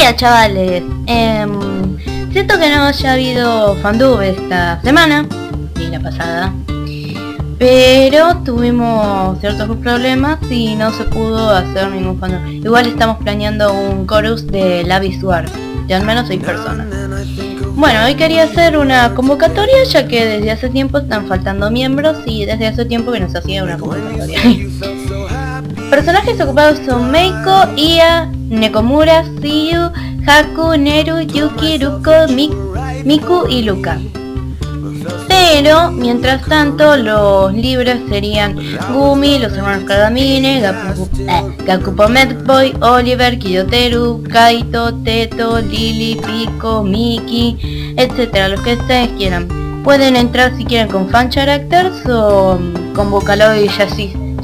día, chavales. Siento que no haya habido fandub esta semana ni la pasada, pero tuvimos ciertos problemas y no se pudo hacer ningún fandub. Igual estamos planeando un chorus de la visual de al menos 6 personas. Bueno, hoy quería hacer una convocatoria, ya que desde hace tiempo están faltando miembros y desde hace tiempo que nos hacía una convocatoria. Personajes ocupados son Meiko, Ia, Nekomura, Siyu, Haku, Neru, Yuki, Ruko, Miku y Luka. Pero, mientras tanto, los libres serían Gumi, los hermanos Kagamine, Gakupo Madboy, Oliver, Kiyoteru, Kaito, Teto, Lili, Pico, Miki, etcétera, los que ustedes quieran. Pueden entrar si quieren con fan characters o con vocaloids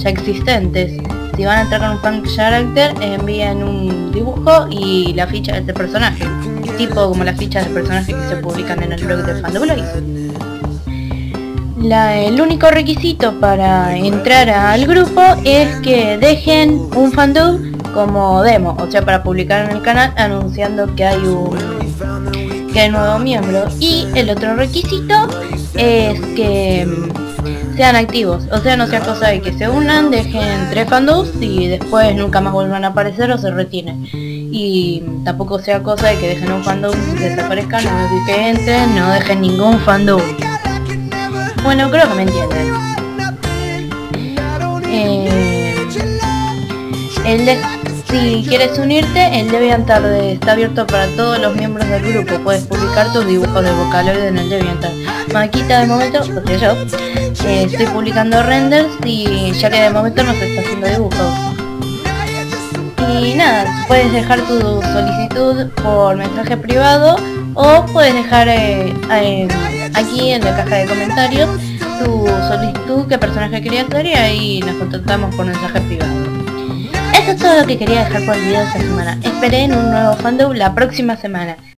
ya existentes. Si van a entrar con un fan character, envían un dibujo y la ficha de este personaje, tipo como las fichas de personajes que se publican en el blog de Fandubloids. El único requisito para entrar al grupo es que dejen un fandub como demo, o sea, para publicar en el canal anunciando que hay nuevo miembro. Y el otro requisito es que sean activos, o sea, no sea cosa de que se unan, dejen 3 fandubs y después nunca más vuelvan a aparecer o se retiren. Y tampoco sea cosa de que dejen un fandub y desaparezcan, no que entren, no dejen ningún fandub. Bueno, creo que me entienden. Si quieres unirte, el DeviantArt está abierto para todos los miembros del grupo. Puedes publicar tus dibujos de Vocaloid en el DeviantArt. Maquita de momento, o sea yo, estoy publicando renders y ya que de momento no se está haciendo dibujos. Y nada, puedes dejar tu solicitud por mensaje privado o puedes dejar aquí en la caja de comentarios tu solicitud, qué personaje querías hacer, y ahí nos contactamos por mensaje privado. Eso es todo lo que quería dejar por el video de esta semana. Esperen un nuevo fandom la próxima semana.